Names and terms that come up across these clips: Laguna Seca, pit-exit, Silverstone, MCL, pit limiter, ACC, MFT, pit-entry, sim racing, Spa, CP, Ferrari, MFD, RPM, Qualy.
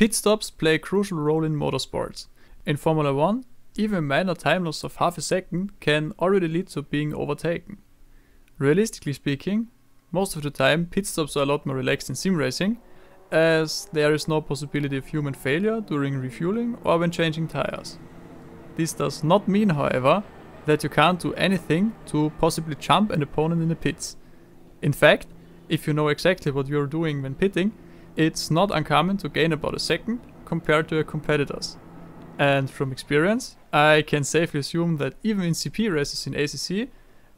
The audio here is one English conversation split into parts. Pit stops play a crucial role in motorsports. In Formula 1, even a minor time loss of half a second can already lead to being overtaken. Realistically speaking, most of the time pit stops are a lot more relaxed in sim racing, as there is no possibility of human failure during refueling or when changing tires. This does not mean, however, that you can't do anything to possibly jump an opponent in the pits. In fact, if you know exactly what you're doing when pitting, it's not uncommon to gain about a second compared to your competitors. And from experience, I can safely assume that even in CP races in ACC,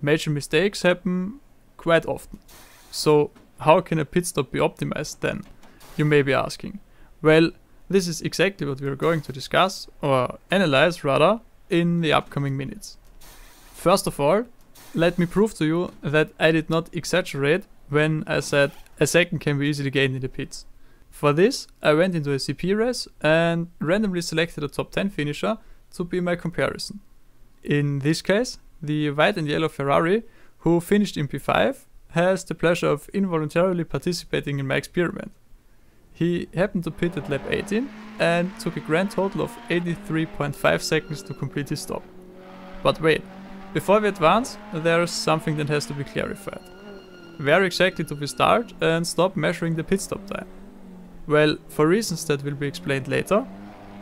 major mistakes happen quite often. So how can a pit stop be optimized then? You may be asking. Well, this is exactly what we are going to discuss, or analyze rather, in the upcoming minutes. First of all, let me prove to you that I did not exaggerate when I said a second can be easily gained in the pits. For this, I went into a CP race and randomly selected a top 10 finisher to be my comparison. In this case, the white and yellow Ferrari, who finished in P5, has the pleasure of involuntarily participating in my experiment. He happened to pit at lap 18 and took a grand total of 83.5 seconds to complete his stop. But wait, before we advance, there is something that has to be clarified. Where exactly do we start and stop measuring the pit stop time? Well, for reasons that will be explained later,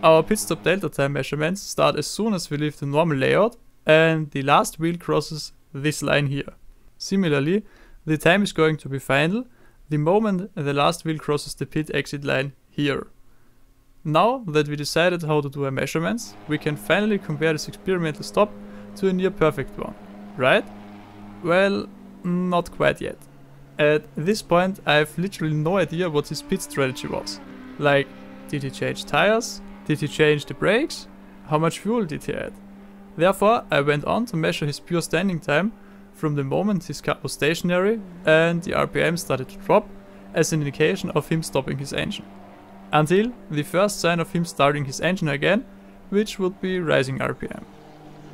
our pit stop delta time measurements start as soon as we leave the normal layout and the last wheel crosses this line here. Similarly, the time is going to be final the moment the last wheel crosses the pit exit line here. Now that we decided how to do our measurements, we can finally compare this experimental stop to a near perfect one, right? Well, not quite yet. At this point, I have literally no idea what his pit strategy was. Like, did he change tires? Did he change the brakes? How much fuel did he add? Therefore, I went on to measure his pure standing time from the moment his car was stationary and the RPM started to drop as an indication of him stopping his engine. Until the first sign of him starting his engine again, which would be rising RPM.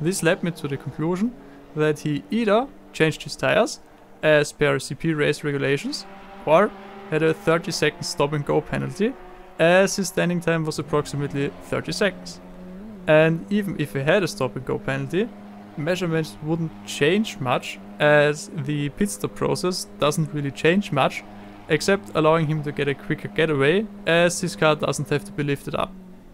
This led me to the conclusion that he either changed his tires, as per CP race regulations, or had a 30-second stop and go penalty, as his standing time was approximately 30 seconds. And even if he had a stop and go penalty, measurements wouldn't change much, as the pit stop process doesn't really change much, except allowing him to get a quicker getaway, as his car doesn't have to be lifted up.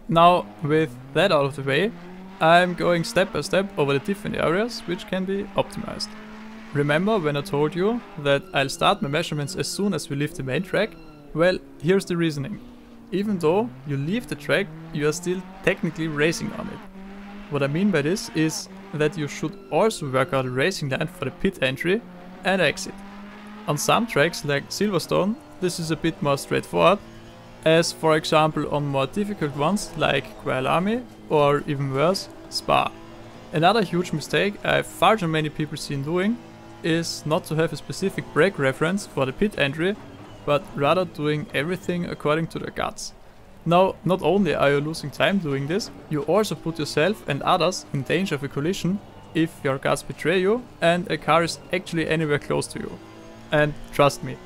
Now, with that out of the way, I'm going step by step over the different areas which can be optimized. Remember when I told you that I'll start my measurements as soon as we leave the main track? Well, here's the reasoning. Even though you leave the track, you are still technically racing on it. What I mean by this is that you should also work out a racing line for the pit entry and exit. On some tracks like Silverstone, this is a bit more straightforward, as for example on more difficult ones like Qualy or even worse, Spa. Another huge mistake I've far too many people seen doing is not to have a specific brake reference for the pit entry, but rather doing everything according to their guts. Now, not only are you losing time doing this, you also put yourself and others in danger of a collision if your guts betray you and a car is actually anywhere close to you. And trust me,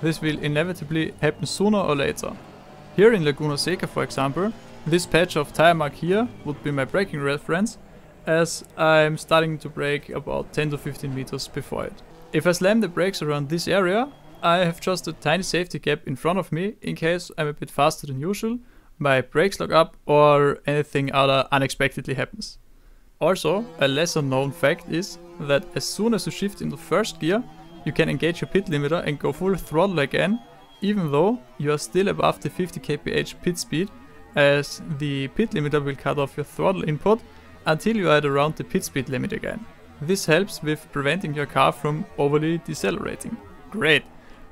this will inevitably happen sooner or later. Here in Laguna Seca, for example, this patch of tire mark here would be my braking reference, as I'm starting to brake about 10 to 15 meters before it. If I slam the brakes around this area, I have just a tiny safety gap in front of me in case I'm a bit faster than usual, my brakes lock up or anything other unexpectedly happens. Also, a lesser known fact is that as soon as you shift into first gear, you can engage your pit limiter and go full throttle again, even though you are still above the 50 kph pit speed, as the pit limiter will cut off your throttle input until you are at around the pit speed limit again. This helps with preventing your car from overly decelerating. Great!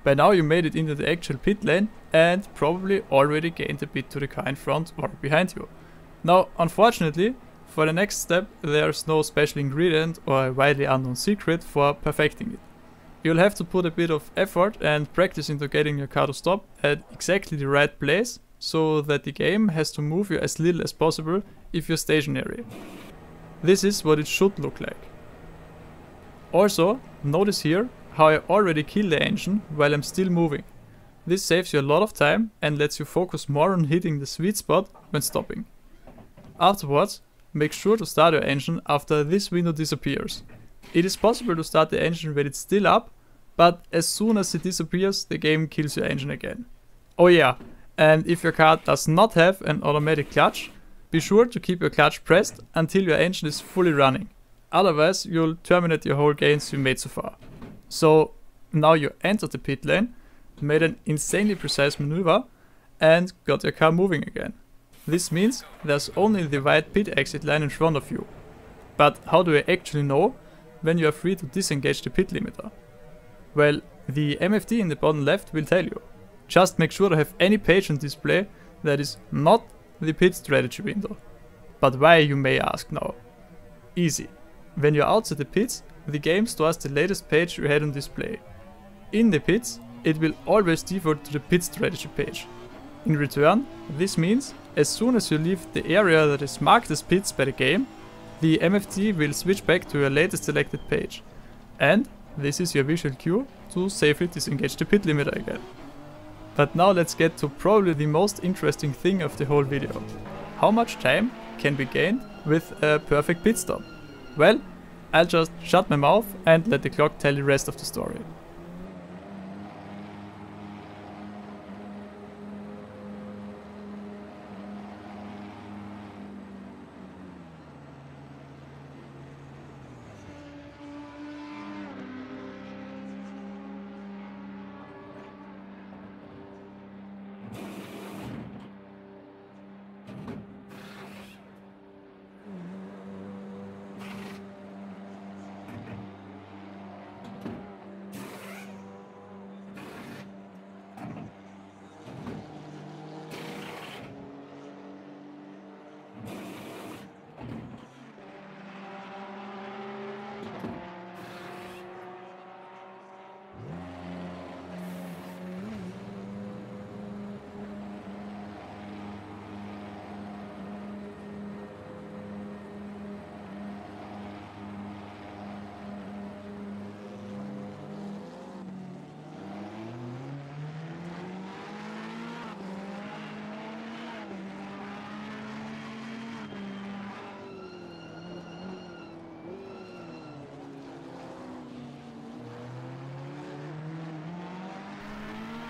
By now you made it into the actual pit lane and probably already gained a bit to the car in front or behind you. Now, unfortunately, for the next step there is no special ingredient or a widely unknown secret for perfecting it. You'll have to put a bit of effort and practice into getting your car to stop at exactly the right place, so that the game has to move you as little as possible if you're stationary. This is what it should look like. Also, notice here how I already killed the engine while I'm still moving. This saves you a lot of time and lets you focus more on hitting the sweet spot when stopping. Afterwards, make sure to start your engine after this window disappears. It is possible to start the engine when it's still up, but as soon as it disappears, the game kills your engine again. Oh yeah, and if your car does not have an automatic clutch, be sure to keep your clutch pressed until your engine is fully running. Otherwise, you'll terminate your whole gains you made so far. So now you entered the pit lane, made an insanely precise maneuver and got your car moving again. This means there's only the white pit exit line in front of you. But how do you actually know when you are free to disengage the pit limiter? Well, the MFD in the bottom left will tell you. Just make sure to have any page on display that is not the pit strategy window. But why, you may ask now? Easy. When you're outside the pits, the game stores the latest page you had on display. In the pits, it will always default to the pit strategy page. In return, this means as soon as you leave the area that is marked as pits by the game, the MFT will switch back to your latest selected page. And this is your visual cue to safely disengage the pit limiter again. But now let's get to probably the most interesting thing of the whole video. How much time can be gained with a perfect pit stop? Well, I'll just shut my mouth and let the clock tell the rest of the story.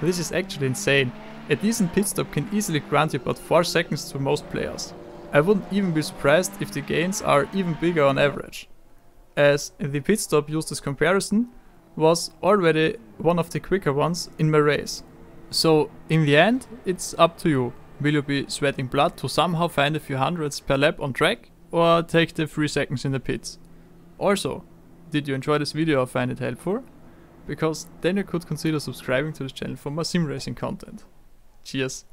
This is actually insane. A decent pit stop can easily grant you about 4 seconds to most players. I wouldn't even be surprised if the gains are even bigger on average, as the pit stop used as comparison was already one of the quicker ones in my race. So in the end, it's up to you. Will you be sweating blood to somehow find a few hundreds per lap on track, or take the 3 seconds in the pits? Also, did you enjoy this video or find it helpful? Because then you could consider subscribing to this channel for more sim racing content. Cheers!